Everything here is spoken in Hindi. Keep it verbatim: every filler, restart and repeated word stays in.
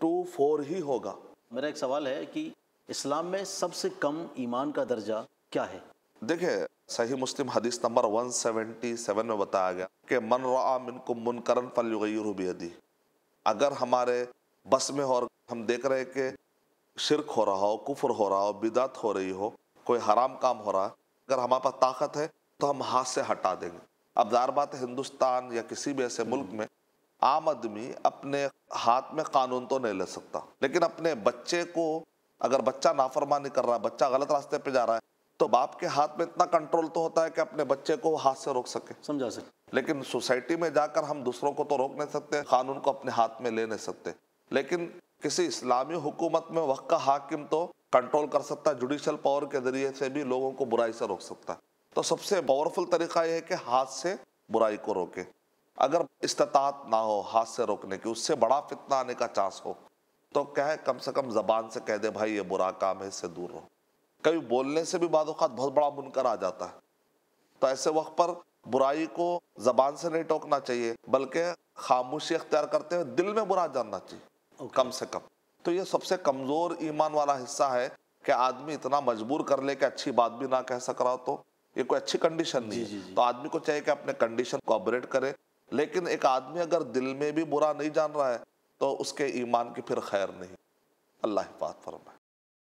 टू फोर ही होगा। मेरा एक सवाल है कि इस्लाम में सबसे कम ईमान का दर्जा क्या है? देखिए, सही मुस्लिम हदीस नंबर एक सौ सतहत्तर में बताया गया कि मन रआ मिनकुम मुनकरन फल्युगय्यिरहु बियदी। अगर हमारे बस में हो और हम देख रहे हैं कि शिरक हो रहा हो, कुफ्र हो रहा हो, बिदात हो रही हो, कोई हराम काम हो रहा है, अगर हमारे पास ताकत है तो हम हाथ से हटा देंगे। अब ज़ाहिर बात है, हिंदुस्तान या किसी भी ऐसे मुल्क में आम आदमी अपने हाथ में कानून तो नहीं ले सकता, लेकिन अपने बच्चे को, अगर बच्चा नाफरमानी कर रहा है, बच्चा गलत रास्ते पे जा रहा है, तो बाप के हाथ में इतना कंट्रोल तो होता है कि अपने बच्चे को हाथ से रोक सके, समझा सके। लेकिन सोसाइटी में जाकर हम दूसरों को तो रोक नहीं सकते, कानून को अपने हाथ में ले नहीं सकते। लेकिन किसी इस्लामी हुकूमत में वक्त का हाकिम तो कंट्रोल कर सकता है, जुडिशल पावर के जरिए से भी लोगों को बुराई से रोक सकता है। तो सबसे पावरफुल तरीका यह है कि हाथ से बुराई को रोके। अगर इस्तात ना हो हाथ से रोकने की, उससे बड़ा फितना आने का चांस हो, तो कहे कम से कम ज़बान से कह दे, भाई ये बुरा काम है, इससे दूर रहो। कभी बोलने से भी बाद औक़ात बहुत बड़ा मुनकर आ जाता है, तो ऐसे वक्त पर बुराई को ज़बान से नहीं टोकना चाहिए, बल्कि खामोशी अख्तियार करते हुए दिल में बुरा जानना चाहिए okay. कम से कम। तो ये सबसे कमज़ोर ईमान वाला हिस्सा है कि आदमी इतना मजबूर कर ले कि अच्छी बात भी ना कह सक रहा हो, तो ये कोई अच्छी कंडीशन नहीं जी, है जी, जी. तो आदमी को चाहिए कि अपने कंडीशन को ऑपरेट करे। लेकिन एक आदमी अगर दिल में भी बुरा नहीं जान रहा है तो उसके ईमान की फिर खैर नहीं। अल्लाह हिफाज़त फरमाए।